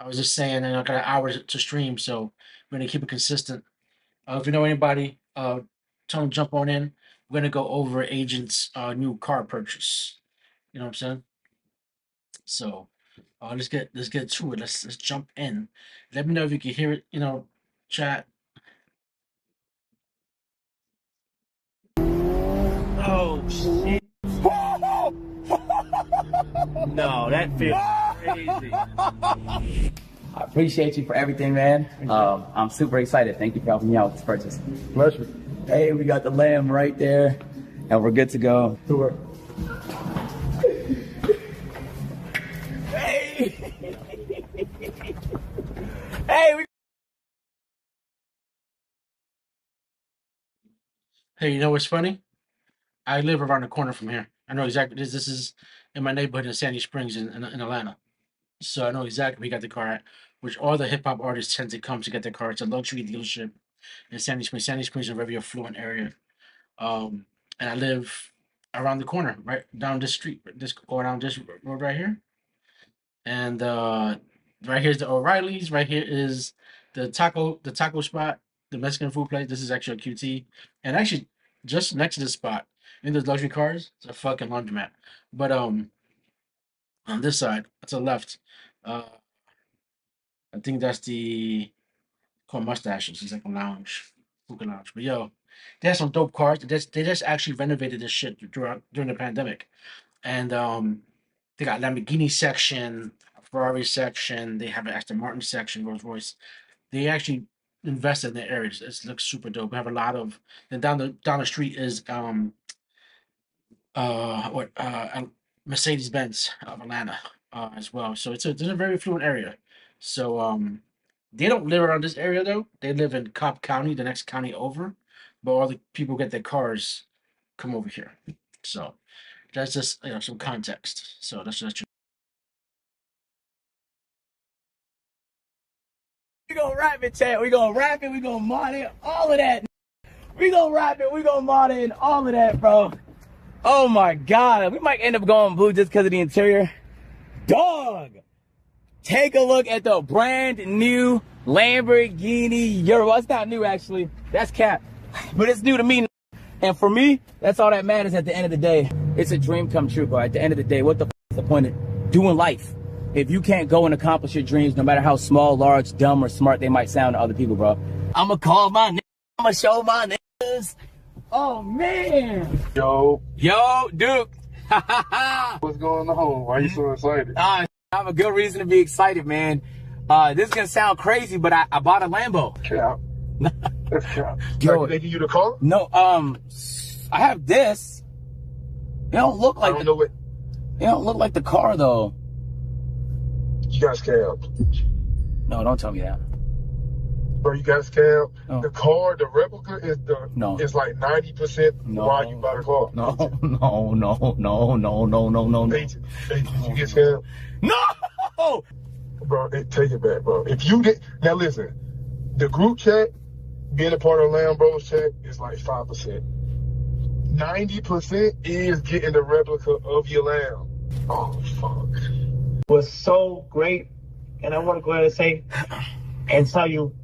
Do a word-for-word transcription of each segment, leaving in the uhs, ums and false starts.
I was just saying, and I got hours to stream, so we're gonna keep it consistent. Uh, if you know anybody, uh, tell them to jump on in. We're gonna go over agent's uh, new car purchase. You know what I'm saying? So uh, let's get let's get to it. Let's let's jump in. Let me know if you can hear it. You know, chat. Oh shit! No, that feels crazy. I appreciate you for everything, man. Um, I'm super excited. Thank you for helping me out with this purchase. Pleasure. Hey, we got the lamb right there, and we're good to go. Sure. Hey! Hey! We hey, you know what's funny? I live around the corner from here. I know exactly this. This is in my neighborhood in Sandy Springs in, in, in Atlanta. So I know exactly where he got the car at, which all the hip hop artists tend to come to get their car. It's a luxury dealership in Sandy Springs. Sandy Springs is a very affluent area. Um, and I live around the corner, right down this street, this or down this road right here. And uh, right here's the O'Reilly's. Right here is the taco, the taco spot, the Mexican food place. This is actually a Q T. And actually, just next to this spot, in those luxury cars, it's a fucking laundromat. But um, on this side, to the left, uh, I think that's the called Mustaches. It's like a lounge, hookah lounge. But yo, they have some dope cars. They just, they just actually renovated this shit throughout during the pandemic, and um, they got Lamborghini section, Ferrari section. They have an Aston Martin section, Rolls Royce. They actually invested in their areas. It looks super dope. We have a lot of. Then down the down the street is um. uh what uh Mercedes-Benz of Atlanta uh as well. So it's a, it's a very affluent area. So um they don't live around this area though. They live in Cobb County, the next county over, but all the people get their cars come over here. So that's just, you know, some context. So that's just we gonna wrap it, chat. We gonna wrap it, we gonna mod it, all of that. We gonna wrap it, we gonna mod it and all of that, bro. Oh my God, we might end up going blue just because of the interior. Dog, take a look at the brand new Lamborghini Euro. It's not new actually, that's cap, but it's new to me. And for me, that's all that matters at the end of the day. It's a dream come true, bro. At the end of the day, what the f is the point of doing life if you can't go and accomplish your dreams, no matter how small, large, dumb, or smart they might sound to other people, bro? I'm gonna call my niggas, I'm gonna show my niggas. Oh man! Yo, yo, Duke! What's going on? Why are you so excited? Uh, I have a good reason to be excited, man. Uh, this is gonna sound crazy, but I, I bought a Lambo. Yeah. Yeah. Yo, they give you the car? No. Um, I have this. It don't look like. I don't the, know it. It don't look like the car though. You guys cab. No, don't tell me that. Bro, you got scammed. No. The car, the replica is the no. It's like ninety percent why you buy the car. No, no, no, no, no, no, no, no, no. Agent, agent, no. You get scammed. No, bro, they take it back, bro. If you get now, listen, the group chat, being a part of Lambro's chat is like five percent. Ninety percent is getting the replica of your Lamb. Oh fuck. It was so great, and I want to go ahead and say and tell you.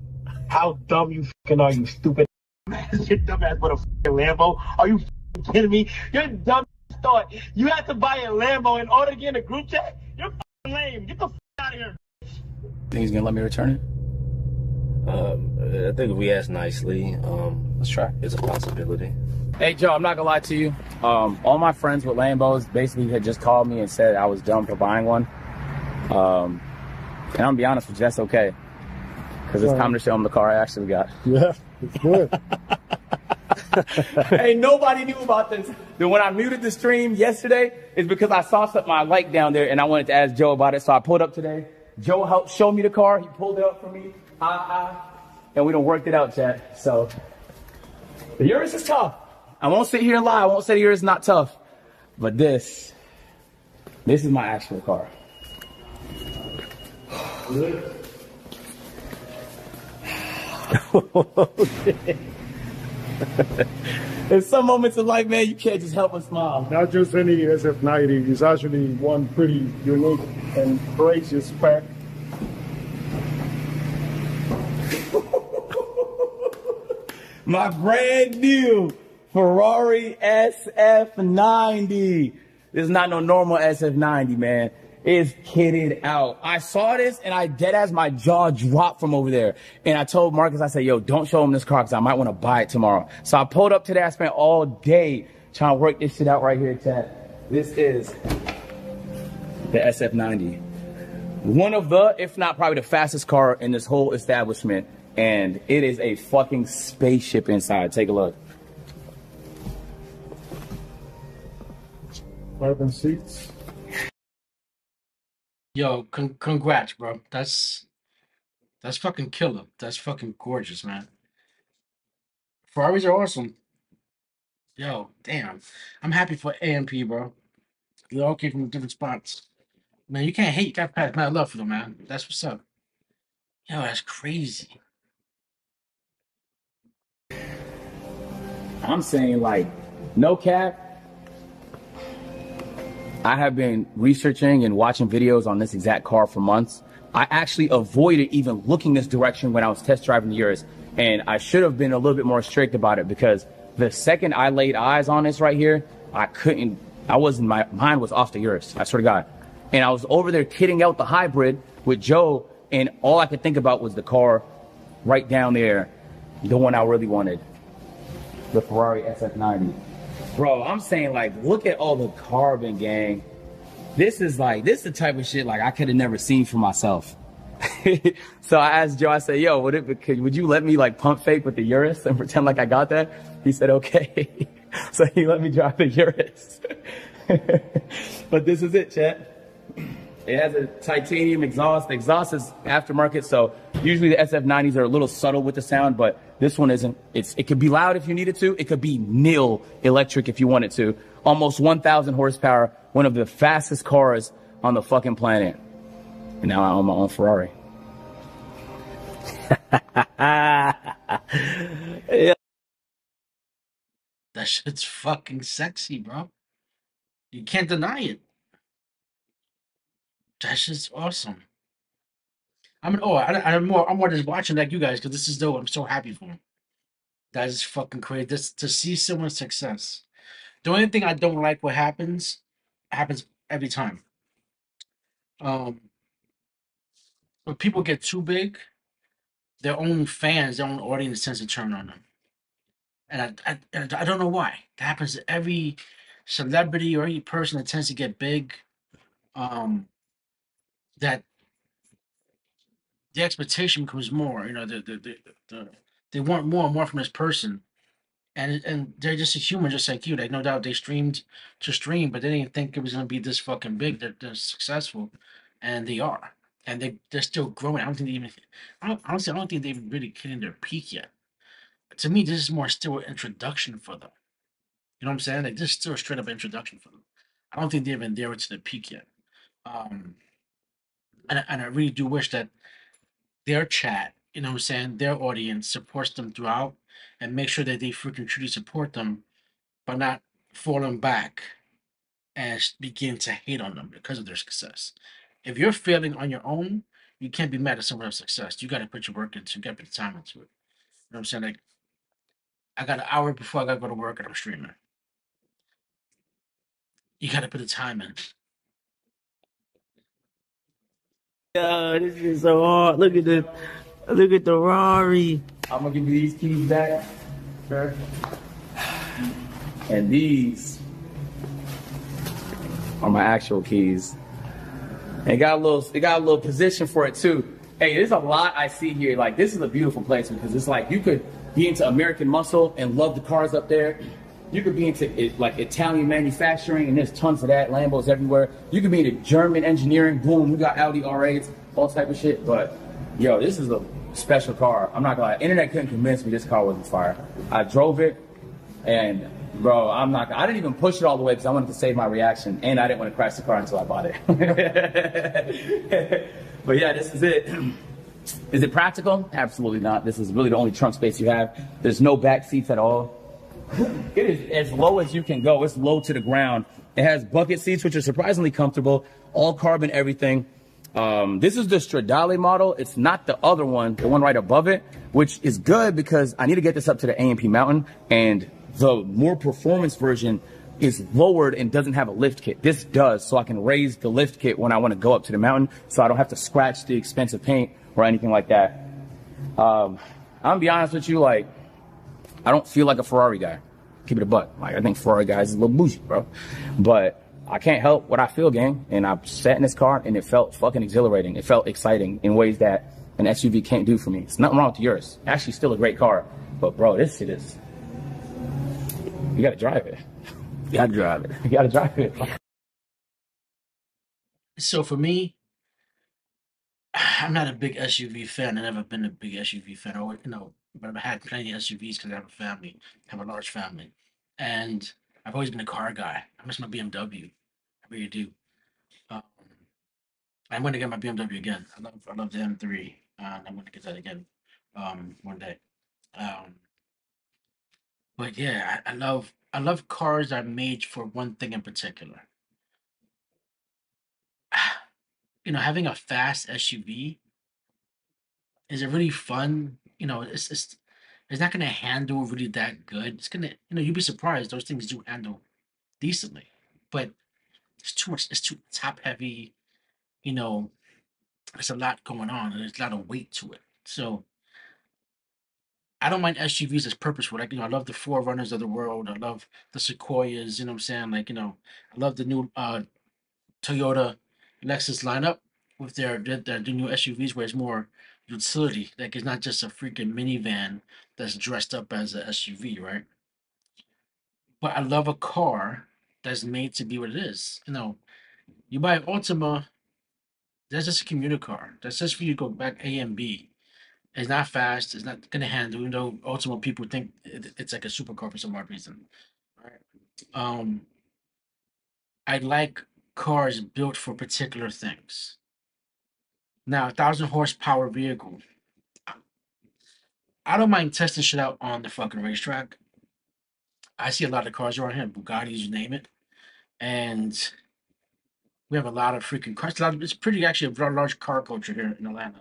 How dumb you fucking are, you stupid ass. You're dumb ass with a fucking Lambo. Are you fucking kidding me? You're dumb ass thought. You have to buy a Lambo in order to get in a group chat? You're fucking lame. Get the fuck out of here, bitch. Think he's gonna let me return it? Um, I think if we ask nicely, um, let's try. It's a possibility. Hey, Joe, I'm not gonna lie to you. Um, all my friends with Lambos basically had just called me and said I was dumb for buying one. Um, and I'm gonna be honest with you, that's okay. Because it's time to show them the car I actually got. Yeah, it's good. Hey, nobody knew about this. Then when I muted the stream yesterday, it's because I saw something I liked down there and I wanted to ask Joe about it. So I pulled up today. Joe helped show me the car. He pulled it up for me. Hi, hi. And we done worked it out, chat. So, the yours is tough. I won't sit here and lie. I won't say yours is not tough. But this, this is my actual car. Good. Oh, shit. In some moments in life, man, you can't just help but smile. Not just any S F ninety, it's actually one pretty unique and gracious pack my brand new Ferrari S F ninety. This is not no normal S F ninety, man. It's kitted out. I saw this and I dead ass my jaw dropped from over there. And I told Marcus, I said, yo, don't show him this car because I might want to buy it tomorrow. So I pulled up today. I spent all day trying to work this shit out right here, chat. This is the S F ninety. One of the, if not probably the fastest car in this whole establishment. And it is a fucking spaceship inside. Take a look. Carbon seats. Yo, con congrats, bro. That's that's fucking killer. That's fucking gorgeous, man. Ferraris are awesome. Yo, damn. I'm happy for A M P, bro. They all came from different spots. Man, you can't hate. You got past mad love for them, man. That's what's up. Yo, that's crazy. I'm saying, like, no cap. I have been researching and watching videos on this exact car for months. I actually avoided even looking this direction when I was test driving the Urus, and I should have been a little bit more strict about it because the second I laid eyes on this right here, I couldn't, I wasn't, my mind was off the Urus, I swear to God. And I was over there kitting out the hybrid with Joe, and all I could think about was the car right down there, the one I really wanted, the Ferrari S F ninety. Bro, I'm saying, like, look at all the carbon, gang. This is like, this is the type of shit, like, I could have never seen for myself. So I asked Joe, I said, yo, would it, could, would you let me, like, pump fake with the Urus and pretend like I got that? He said, okay. So he let me drive the Urus. But this is it, chat. It has a titanium exhaust. The exhaust is aftermarket, so usually the S F nineties are a little subtle with the sound, but this one isn't. It's, it could be loud if you needed to. It could be nil electric if you wanted to. Almost one thousand horsepower. One of the fastest cars on the fucking planet. And now I own my own Ferrari. Yeah. That shit's fucking sexy, bro. You can't deny it. That shit's awesome. I mean, oh, I, I'm more, I'm more just watching like you guys because this is dope. I'm so happy for him. That is fucking crazy. This, to see someone's success. The only thing I don't like what happens happens every time. Um, when people get too big, their own fans, their own audience tends to turn on them, and I, I, I don't know why. That happens to every celebrity or any person that tends to get big. Um, that. The expectation becomes more, you know, the, the, the, the, they want more and more from this person. And and they're just a human just like you. Like, no doubt they streamed to stream, but they didn't think it was going to be this fucking big. They're, they're successful, and they are. And they, they're still growing. I don't think they even, I don't, honestly, I don't think they've really hit their peak yet. But to me, this is more still an introduction for them. You know what I'm saying? Like, this is still a straight up introduction for them. I don't think they've been there to the peak yet. Um, and, and I really do wish that their chat, you know what I'm saying, their audience supports them throughout and make sure that they freaking truly support them by not falling back and begin to hate on them because of their success. If you're failing on your own, you can't be mad at someone else's success. You got to put your work into it. You got to put the time into it. You know what I'm saying? Like, I got an hour before I got to go to work and I'm streaming. You got to put the time in. Yo, this is so hard. Look at this. Look at the Ferrari. I'm gonna give you these keys back, sir. And these are my actual keys. And it got a little, it got a little position for it too. Hey, there's a lot I see here. Like, this is a beautiful place because it's like you could be into American muscle and love the cars up there. You could be into it, like Italian manufacturing, and there's tons of that. Lambos everywhere. You could be into German engineering. Boom, we got Audi R eights, all type of shit. But yo, this is a special car. I'm not gonna lie. Internet couldn't convince me this car wasn't fire. I drove it, and bro, I'm not. I didn't even push it all the way because I wanted to save my reaction, and I didn't want to crash the car until I bought it. But yeah, this is it. Is it practical? Absolutely not. This is really the only trunk space you have. There's no back seats at all. It is as low as you can go. It's low to the ground. It has bucket seats, which are surprisingly comfortable. All carbon, everything. Um, this is the Stradale model. It's not the other one, the one right above it, which is good because I need to get this up to the A M P Mountain, and the more performance version is lowered and doesn't have a lift kit. This does, so I can raise the lift kit when I want to go up to the mountain, so I don't have to scratch the expensive paint or anything like that. Um, I'm gonna be honest with you, like, I don't feel like a Ferrari guy. Keep it a buck. Like, I think Ferrari guys is a little bougie, bro. But I can't help what I feel, gang. And I sat in this car and it felt fucking exhilarating. It felt exciting in ways that an S U V can't do for me. It's nothing wrong with yours. Actually, still a great car. But bro, this shit is, you gotta drive it. You gotta drive it. You gotta drive it. So for me, I'm not a big S U V fan. I've never been a big S U V fan. Or, you know, but I've had plenty of S U Vs because I have a family, I have a large family. And I've always been a car guy. I miss my B M W. I really do. Um, I'm going to get my B M W again. I love, I love the M three. Uh, I'm going to get that again um, one day. Um, but yeah, I, I love I love cars that are made for one thing in particular. You know, having a fast S U V is a really fun. You know, it's it's it's not gonna handle really that good. It's gonna, you know, you'd be surprised. Those things do handle decently, but it's too much. It's too top heavy. You know, there's a lot going on, and there's a lot of weight to it. So I don't mind S U Vs as purposeful. Like, you know, I love the four runners of the world. I love the Sequoias. You know what I'm saying? Like, you know, I love the new uh, Toyota Lexus lineup with their their, their new S U Vs, where it's more utility. Like, it's not just a freaking minivan that's dressed up as an S U V, right? But I love a car that's made to be what it is. You know, you buy an Altima, that's just a commuter car. That's just for you to go back A and B. It's not fast. It's not gonna handle. You know, Altima people think it, it's like a supercar for some odd reason, right? Um, I like cars built for particular things. Now, a thousand horsepower vehicle, I don't mind testing shit out on the fucking racetrack. I see a lot of cars around here, Bugattis, you name it, and we have a lot of freaking cars. It's pretty, actually, a large car culture here in Atlanta.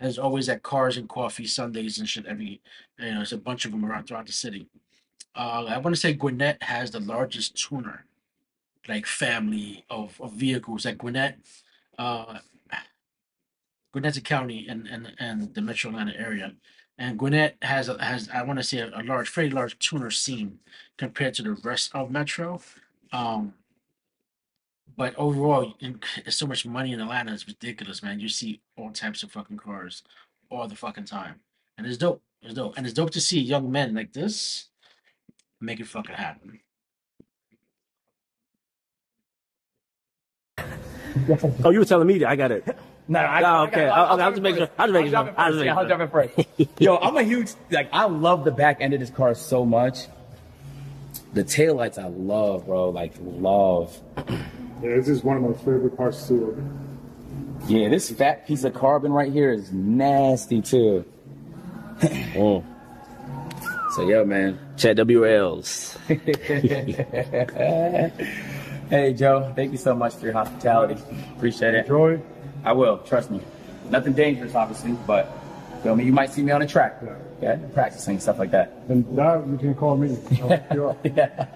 And there's always that cars and coffee Sundays and shit every, you know, there's a bunch of them around throughout the city. Uh, I want to say Gwinnett has the largest tuner, like, family of, of vehicles. Like Gwinnett, uh, Gwinnett's a county and and and the Metro Atlanta area, and Gwinnett has a, has I want to say a, a large, very large tuner scene compared to the rest of Metro. Um, but overall, it's so much money in Atlanta, it's ridiculous, man. You see all types of fucking cars all the fucking time, and it's dope. It's dope, and it's dope to see young men like this make it fucking happen. Oh, you were telling me that. I got it. No, I, oh, okay. I, I, I'll just make sure. I'll just make sure. I'll jump in first. Yo, I'm a huge, like, I love the back end of this car so much. The taillights, I love, bro. Like, love. Yeah, this is one of my favorite parts, too. Yeah, this fat piece of carbon right here is nasty, too. Mm. So, yo, man. Chat W Ls. Hey, Joe, thank you so much for your hospitality. Appreciate it. Enjoy. I will, trust me. Nothing dangerous, obviously, but you, know, you might see me on the track, yeah, practicing, stuff like that. And now you can call me. Yeah,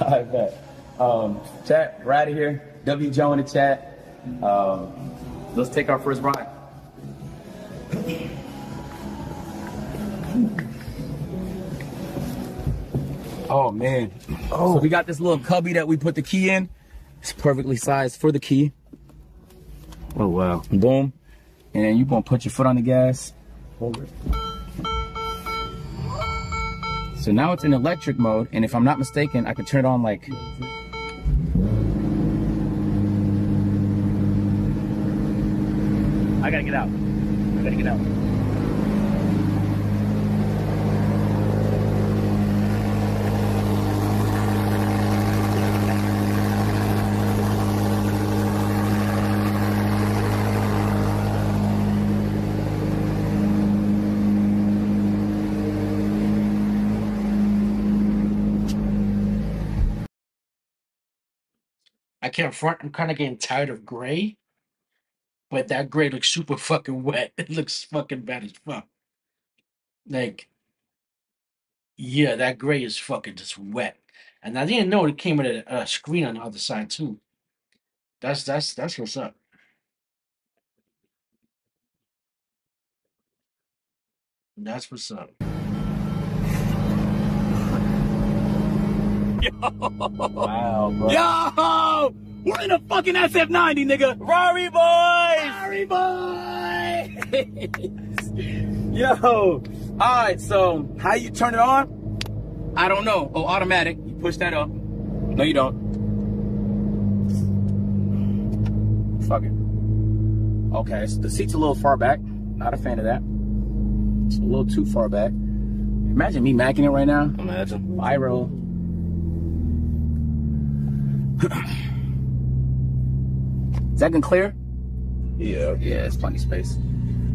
I bet. Um, chat, we're out of here. W. Joe in the chat. Um, let's take our first ride. Oh, man. Oh, so we got this little cubby that we put the key in. It's perfectly sized for the key. Oh, wow. Boom. And then you're going to put your foot on the gas. Hold it. So now it's in electric mode. And if I'm not mistaken, I could turn it on like... I got to get out. I got to get out. I can't front. I'm kind of getting tired of gray. But that grade looks super fucking wet. It looks fucking bad as fuck. Like, yeah, that gray is fucking just wet. And I didn't know it came with a, a screen on the other side too. That's that's that's what's up. That's what's up. Yo! Wow, bro. Yo! We're in a fucking S F ninety, nigga! Rari boys! Rari boys! Yo! Alright, so how you turn it on? I don't know. Oh, automatic. You push that up. No, you don't. Fuck it. Okay, so the seat's a little far back. Not a fan of that. It's a little too far back. Imagine me macking it right now. Imagine. Viral. Is that gonna clear? Yeah. Yeah, it's plenty space.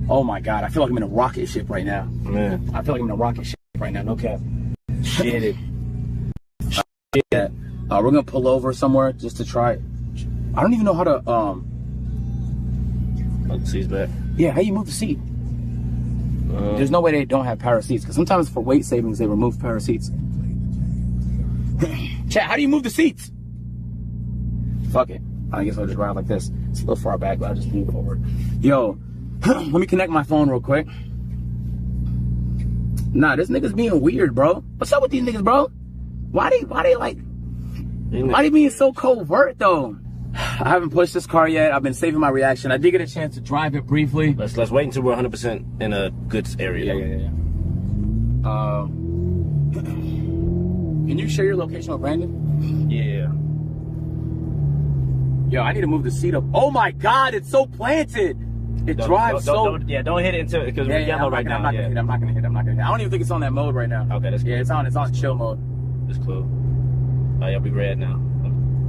Oh my God, I feel like I'm in a rocket ship right now. Man. I feel like I'm in a rocket ship right now, no cap. Shit it. Shit that. Uh, we're gonna pull over somewhere just to try it. I don't even know how to, um... Move the seats back. Yeah, how you move the seat? Um, There's no way they don't have power seats, because sometimes for weight savings, they remove power seats. Chat, how do you move the seats? Fuck it. I guess I'll just ride like this. It's a little far back, but I'll just move forward. Yo. Let me connect my phone real quick. Nah, this nigga's being weird, bro. What's up with these niggas, bro? Why they, why they like, why they being so covert, though? I haven't pushed this car yet. I've been saving my reaction. I did get a chance to drive it briefly. Let's let's wait until we're one hundred percent in a good area. Yeah, yeah, yeah, yeah. Uh, can you share your location with Brandon? Yeah. Yo, I need to move the seat up. Oh my God, it's so planted. It don't, drives don't, so... Don't, yeah, don't hit it until... Because yeah, we're yeah, yellow right now. I'm not yeah. gonna hit it, I'm not gonna hit it, I'm not gonna hit it. I don't even think it's on that mode right now. Okay, that's cool. Yeah, it's on, it's on that's chill cool. mode. That's cool. Oh, yeah, we red now.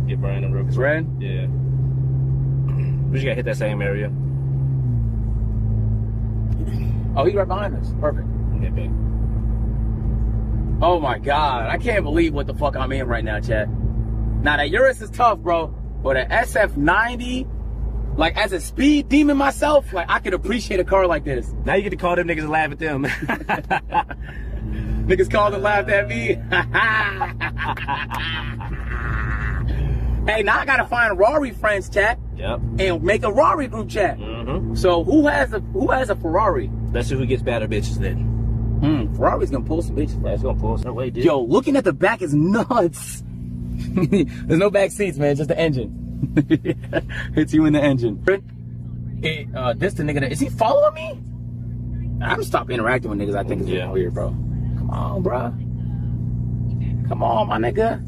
Get Brian on real quick. It's red? Yeah. We just gotta hit that same area. Oh, he's right behind us. Perfect. Okay, big. Oh my God, I can't believe what the fuck I'm in right now, Chad. Now, that Urus is tough, bro. But an S F ninety... Like, as a speed demon myself, like, I could appreciate a car like this. Now you get to call them niggas and laugh at them. Niggas called and laughed at me. Hey, now I gotta find Rari friends chat. Yep. And make a Rari group chat. Mm-hmm. So who has a who has a Ferrari? Let's see who gets badder bitches then. Mm, Ferrari's gonna pull some bitches. That's gonna pull some away, dude. Yo, looking at the back is nuts. There's no back seats, man. Just the engine. Hits you in the engine. It, uh, this the nigga that, is he following me? I'm stop interacting with niggas. I think it's yeah. weird, bro. Come on, bro. Come on, my nigga.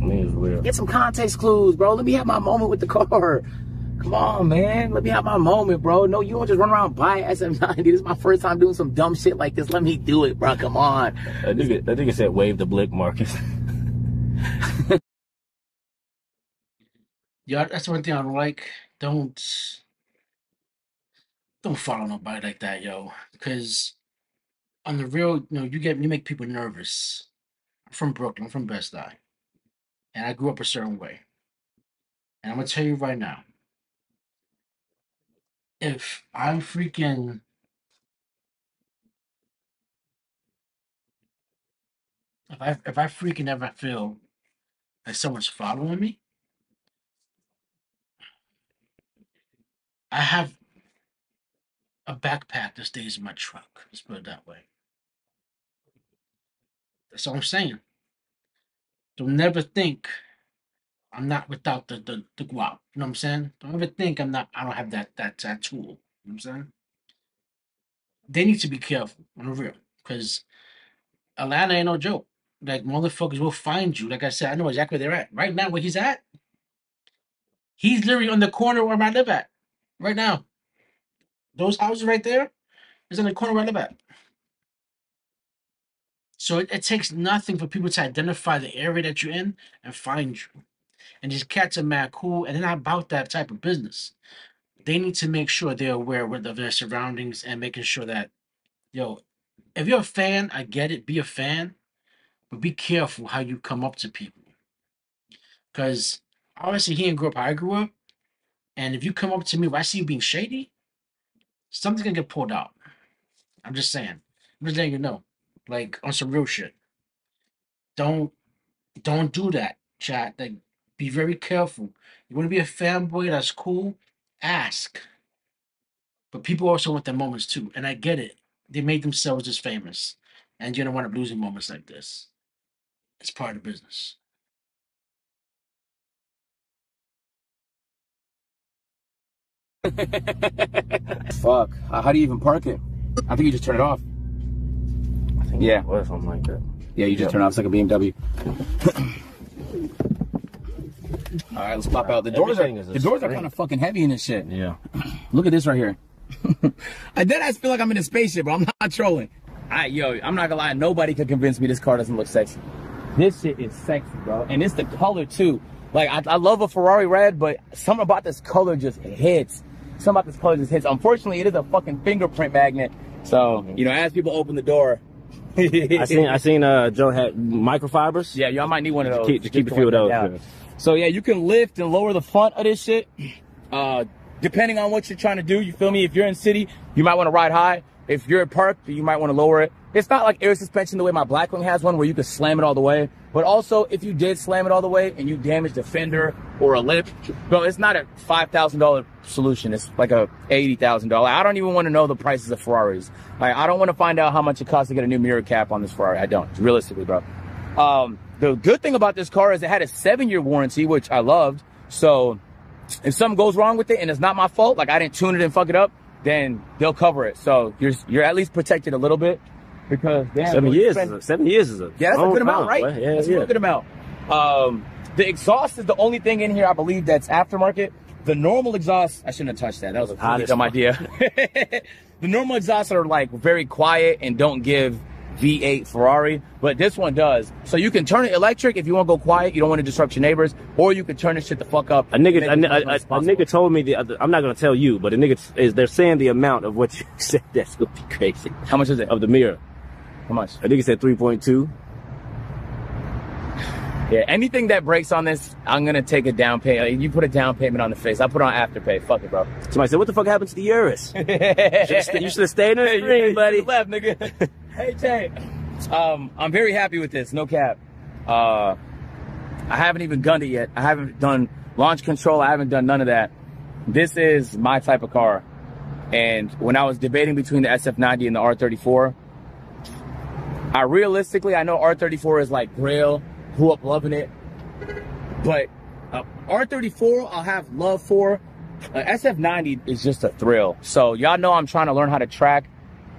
Nigga's weird. Get some context clues, bro. Let me have my moment with the car. Come on, man. Let me have my moment, bro. No, you don't just run around buy S M ninety. This is my first time doing some dumb shit like this. Let me do it, bro. Come on. That nigga, that nigga said wave the blick, Marcus. Yeah, that's one thing I don't like. Don't don't follow nobody like that, yo. Because on the real, you know, you get you make people nervous. I'm from Brooklyn, I'm from Best Eye, and I grew up a certain way. And I'm gonna tell you right now, if I'm freaking if I if I freaking ever feel like someone's following me. I have a backpack that stays in my truck. Let's put it that way. That's all I'm saying. Don't never think I'm not without the the, the guap. You know what I'm saying? Don't ever think I'm not. I don't have that that that tool. You know what I'm saying? They need to be careful on the real, because Atlanta ain't no joke. Like, motherfuckers will find you. Like I said, I know exactly where they're at right now. Where he's at, he's literally on the corner where I live at. Right now, those houses right there is in the corner right in the back. So it, it takes nothing for people to identify the area that you're in and find you. And these cats are mad cool, and they're not about that type of business. They need to make sure they're aware of their surroundings and making sure that, yo, if you're a fan, I get it, be a fan, but be careful how you come up to people. Because obviously he didn't grow up how I grew up. And if you come up to me, if I see you being shady, something's gonna get pulled out. I'm just saying. I'm just letting you know. Like, on some real shit. Don't don't do that, chat. Like, be very careful. You wanna be a fanboy, that's cool. Ask. But people also want their moments too. And I get it. They made themselves just famous. And you don't want to lose in moments like this. It's part of the business. Fuck. How do you even park it? I think you just turn it off. I think yeah. It was something like that. Yeah, you just yep. turn it off. It's like a B M W. All right, let's pop out. The doors Everything are the doors screen. are kind of fucking heavy in this shit. Yeah. Look at this right here. I then I feel like I'm in a spaceship, but I'm not trolling. I yo, I'm not gonna lie. Nobody could convince me this car doesn't look sexy. This shit is sexy, bro, and it's the color too. Like I, I love a Ferrari red, but something about this color just hits. Something about this color just hits. Unfortunately, it is a fucking fingerprint magnet. So you know, as people open the door, I seen I seen uh, Joe had microfibers. Yeah, y'all might need one of those. Just keep, just keep just a few of those. Yeah. So yeah, you can lift and lower the front of this shit. Uh, depending on what you're trying to do, you feel me? If you're in city, you might want to ride high. If you're at park, you might want to lower it. It's not like air suspension the way my Blackwing has one where you can slam it all the way. But also, if you did slam it all the way and you damaged a fender or a lip, bro, it's not a five thousand dollar solution. It's like a eighty thousand dollar. I don't even want to know the prices of Ferraris. Like, I don't want to find out how much it costs to get a new mirror cap on this Ferrari. I don't, realistically, bro. Um, the good thing about this car is it had a seven year warranty, which I loved. So if something goes wrong with it and it's not my fault, like I didn't tune it and fuck it up, then they'll cover it. So you're you're at least protected a little bit because damn, seven years spend, is a, seven years is a yeah that's a good amount, right? Yeah, that's yeah. a good amount. Um, the exhaust is the only thing in here I believe that's aftermarket. The normal exhaust, I shouldn't have touched that. That was a pretty dumb idea. The normal exhausts are like very quiet and don't give V eight Ferrari, but this one does. So you can turn it electric if you want to go quiet, you don't want to disrupt your neighbors, or you can turn this shit the fuck up. A nigga, a, a, a, a nigga told me, the other, I'm not going to tell you, but a nigga is, they're saying the amount of what you said, that's going to be crazy. How much is it? Of the mirror. How much? A nigga said three point two. Yeah, anything that breaks on this, I'm going to take a down payment. You put a down payment on the face. I put on afterpay. Fuck it, bro. Somebody said, what the fuck happened to the Urus? You should have stayed in the screen, buddy. You left, nigga. Hey, Jay. Um, I'm very happy with this, no cap. Uh, I haven't even gunned it yet. I haven't done launch control. I haven't done none of that. This is my type of car. And when I was debating between the S F ninety and the R thirty-four, I realistically, I know R thirty-four is like Grail, grew up loving it. But uh, R thirty-four, I'll have love for. Uh, S F ninety is just a thrill. So y'all know I'm trying to learn how to track.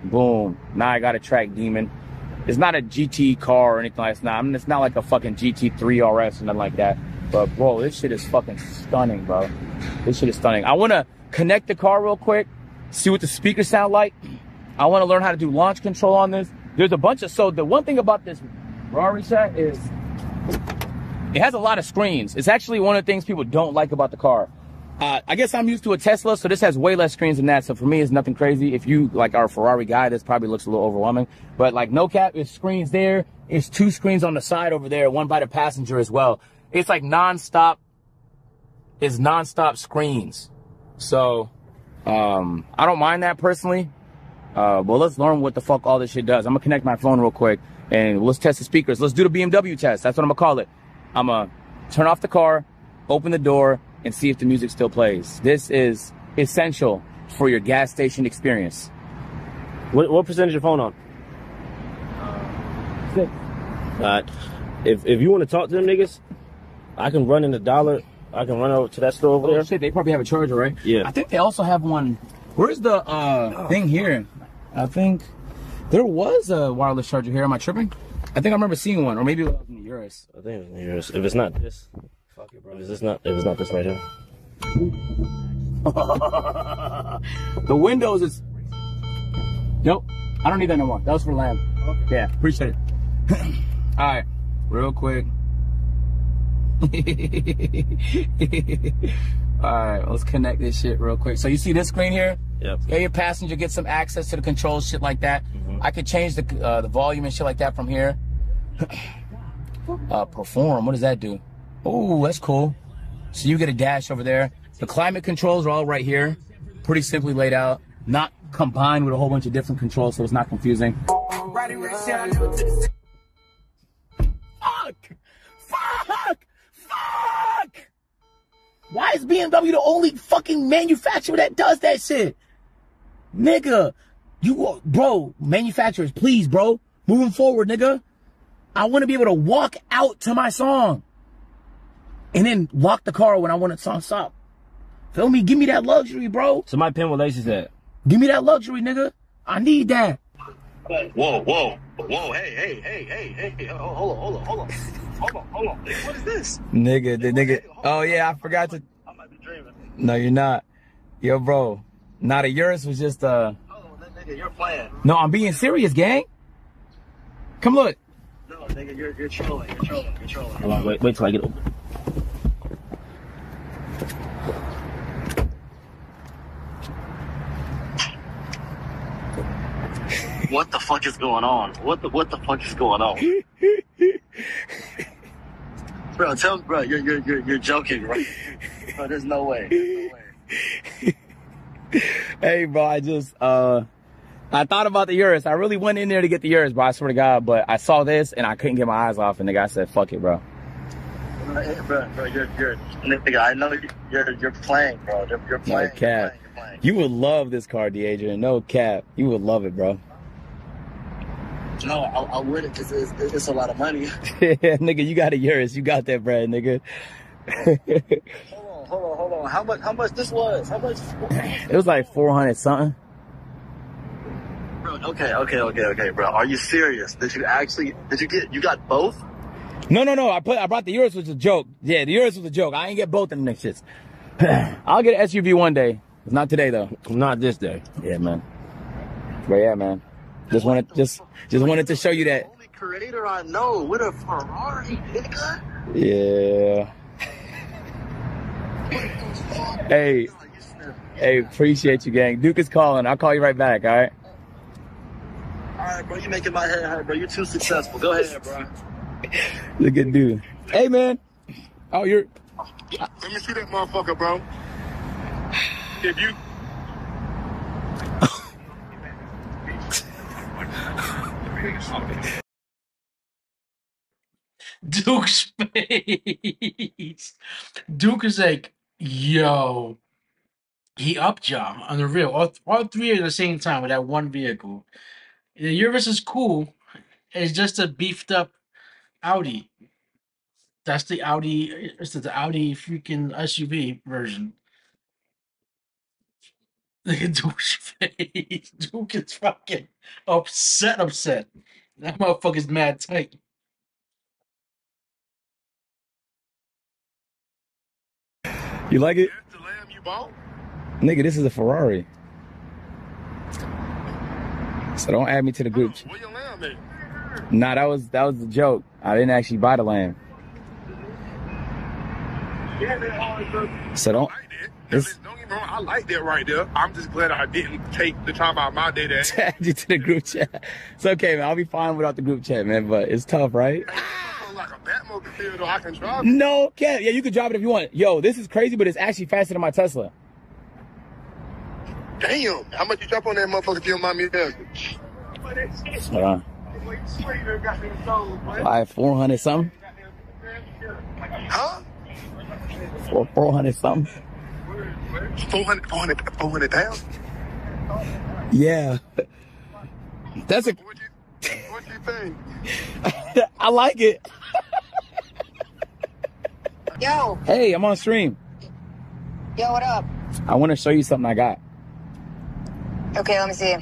Boom. Now I got a track demon. It's not a G T car or anything like that. It's not, I mean, it's not like a fucking G T three R S or nothing like that. But bro, this shit is fucking stunning, bro. This shit is stunning. I want to connect the car real quick, see what the speakers sound like. I want to learn how to do launch control on this. There's a bunch of, so the one thing about this Ferrari chat is it has a lot of screens. It's actually one of the things people don't like about the car. Uh, I guess I'm used to a Tesla, so this has way less screens than that. So for me, it's nothing crazy. If you, like, are a Ferrari guy, this probably looks a little overwhelming. But, like, no cap, it's screens there. It's two screens on the side over there, one by the passenger as well. It's, like, nonstop. It's nonstop screens. So um, I don't mind that personally. Uh, but let's learn what the fuck all this shit does. I'm going to connect my phone real quick, and let's test the speakers. Let's do the B M W test. That's what I'm going to call it. I'm going to turn off the car, open the door, and see if the music still plays. This is essential for your gas station experience. What, what percentage of phone on? Uh, six. Uh, if, if you want to talk to them niggas, I can run in the dollar. I can run over to that store over oh, there. Shit, they probably have a charger, right? Yeah. I think they also have one. Where's the uh, thing here? I think there was a wireless charger here. Am I tripping? I think I remember seeing one, or maybe it was in the Urus. I think it was in the Urus. If it's not this. Fuck it, bro. Is this not, if it's not this right here? The windows is... Nope. I don't need that no more. That was for Lamb. Okay. Yeah, appreciate it. All right. Real quick. All right. Let's connect this shit real quick. So you see this screen here? Yep. Yeah, your passenger gets some access to the controls, shit like that. Mm-hmm. I could change the, uh, the volume and shit like that from here. uh, perform. What does that do? Oh, that's cool. So you get a dash over there. The climate controls are all right here, pretty simply laid out, not combined with a whole bunch of different controls, so it's not confusing. Fuck! Fuck! Fuck! Why is B M W the only fucking manufacturer that does that shit? Nigga, you, bro, manufacturers, please, bro, moving forward, nigga. I want to be able to walk out to my song and then lock the car when I want the song stop. Feel me? Give me that luxury, bro. So my pin, what lace is that? Give me that luxury, nigga. I need that. Whoa, whoa, whoa, hey, hey, hey, hey, hey, hold on, hold on, hold on, hold on, hold on. What is this? Nigga, the nigga, oh yeah, I forgot to. I might be dreaming. No, you're not. Yo, bro, not a yours was just uh. Oh, that nigga, you're playing. No, I'm being serious, gang. Come look. No, nigga, you're, you're trolling, you're trolling, you're trolling. Hold on, wait, wait till I get open. What the fuck is going on? What the what the fuck is going on? Bro, tell me, bro, you're you're you're, you're joking, right? Bro, there's no way. There's no way. Hey, bro, I just uh, I thought about the Urus. I really went in there to get the Urus, bro. I swear to God, but I saw this and I couldn't get my eyes off, and the guy said, "Fuck it, bro." Hey, bro, bro, you're you're nigga. I know you're you're playing, bro. You're, you're playing. No cap. You're playing, you're playing. You would love this car, D'Adrian. No cap. You would love it, bro. No, I, I wouldn't, because it's, it's a lot of money. Yeah, nigga, you got a Urus. You got that brand, nigga. Hold on, hold on, hold on. How much, how much this was? How much? It was like four hundred something. Bro, okay, okay, okay, okay, bro. Are you serious? Did you actually, did you get, you got both? No, no, no. I put, I brought the Urus, which was a joke. Yeah, the Urus was a joke. I ain't get both of them next shits. I'll get an S U V one day. It's not today, though. Not this day. Yeah, man. But yeah, man. Just wanted, just, just wanted to show you that. Only creator I know with a Ferrari, nigga. Yeah. Hey, hey, appreciate you, gang. Duke is calling. I'll call you right back. All right. All right, bro. You making my head hurt, bro. You're too successful. Go ahead, bro. Look at dude. Hey, man. Oh, you're. Let me see that motherfucker, bro. If you. Duke's face. Duke is like, yo, he upped y'all on the real. All, all three at the same time with that one vehicle. The Urus is cool. It's just a beefed up Audi. That's the Audi. It's the Audi freaking S U V version. Duke's face. Duke is fucking upset, upset. That motherfucker's mad tight. You like it? That's the lamb you bought? Nigga, this is a Ferrari. So don't add me to the group. Oh, where your lamb at? Nah, that was that was the joke. I didn't actually buy the lamb. Yeah, so don't. It's, don't get me wrong, I like that right there. I'm just glad I didn't take the time out of my day to add you to the group chat. It's okay, man. I'll be fine without the group chat, man. But it's tough, right? Like a Batmobile, though. I can drive it. No, can't. Yeah, you can drive it if you want. Yo, this is crazy, but it's actually faster than my Tesla. Damn, how much you drop on that motherfucker if you don't mind me asking? Hold on. Like four hundred something. Huh? Four four hundred something. four hundred thousand? Yeah. That's a. What you, what you think? I like it. Yo. Hey, I'm on stream. Yo, what up? I want to show you something I got. Okay, let me see.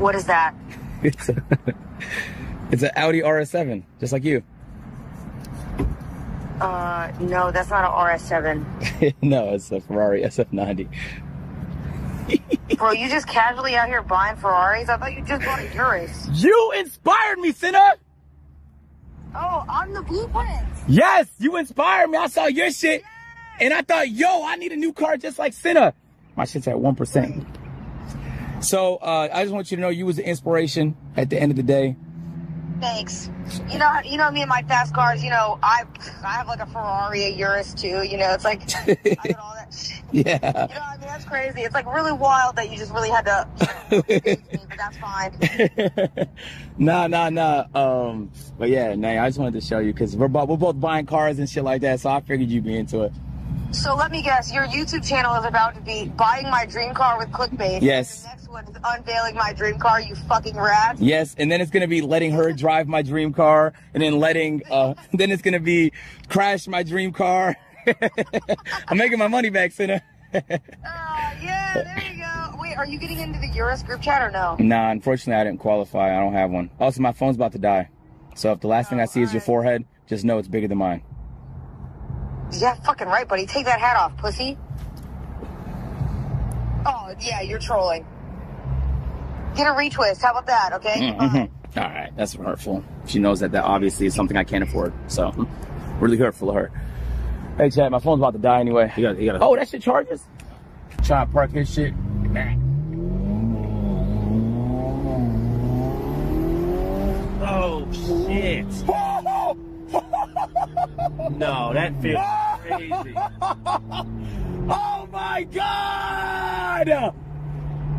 What is that? It's a, it's an Audi R S seven, just like you. Uh, no, that's not an R S seven. No, it's a Ferrari S F ninety. Bro, you just casually out here buying Ferraris? I thought you just bought a Urus. You inspired me, Sinner! Oh, I'm the blueprint. Yes, you inspired me. I saw your shit. Yes. And I thought, yo, I need a new car just like Sinner. My shit's at one percent. So, uh, I just want you to know you was the inspiration at the end of the day. Thanks. You know, you know me and my fast cars. You know, I I have like a Ferrari, a Urus too. You know, it's like I got all that shit. Yeah. You know, I mean, that's crazy. It's like really wild that you just really had to. You know, me, but that's fine. Nah, nah, nah. Um, but yeah, Nay, I just wanted to show you because we're both we're both buying cars and shit like that, so I figured you'd be into it. So let me guess, your YouTube channel is about to be buying my dream car with clickbait. Yes. And the next one is unveiling my dream car, you fucking rat. Yes, and then it's going to be letting her drive my dream car, and then letting, uh, then it's going to be crash my dream car. I'm making my money back, Senna. uh, yeah, there you go. Wait, are you getting into the Urus group chat or no? Nah, unfortunately I didn't qualify. I don't have one. Also, my phone's about to die. So if the last oh, thing I see right. is your forehead, just know it's bigger than mine. Yeah, fucking right, buddy. Take that hat off, pussy. Oh, yeah, you're trolling. Get a retwist. How about that, okay? Mm-hmm. All right, that's hurtful. She knows that that obviously is something I can't afford, so really hurtful to her. Hey, Chad, my phone's about to die anyway. You gotta, you gotta... Oh, that shit charges? Try to park this shit. Oh, shit. No, that feels crazy. Oh my God!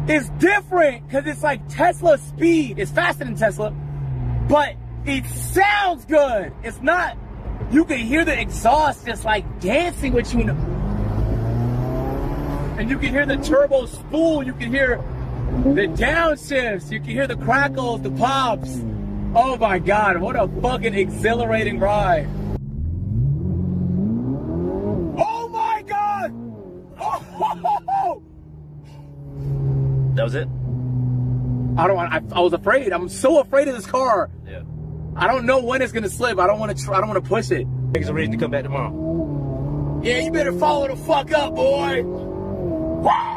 It's different because it's like Tesla speed. It's faster than Tesla, but it sounds good. It's not, you can hear the exhaust just like dancing with you. And you can hear the turbo spool. You can hear the downshifts. You can hear the crackles, the pops. Oh my God, what a fucking exhilarating ride. Oh my God! Oh! That was it? I don't want, I, I was afraid. I'm so afraid of this car. Yeah. I don't know when it's gonna slip. I don't wanna try, I don't wanna push it. There's a reason to come back tomorrow. Yeah, you better follow the fuck up, boy. Woo!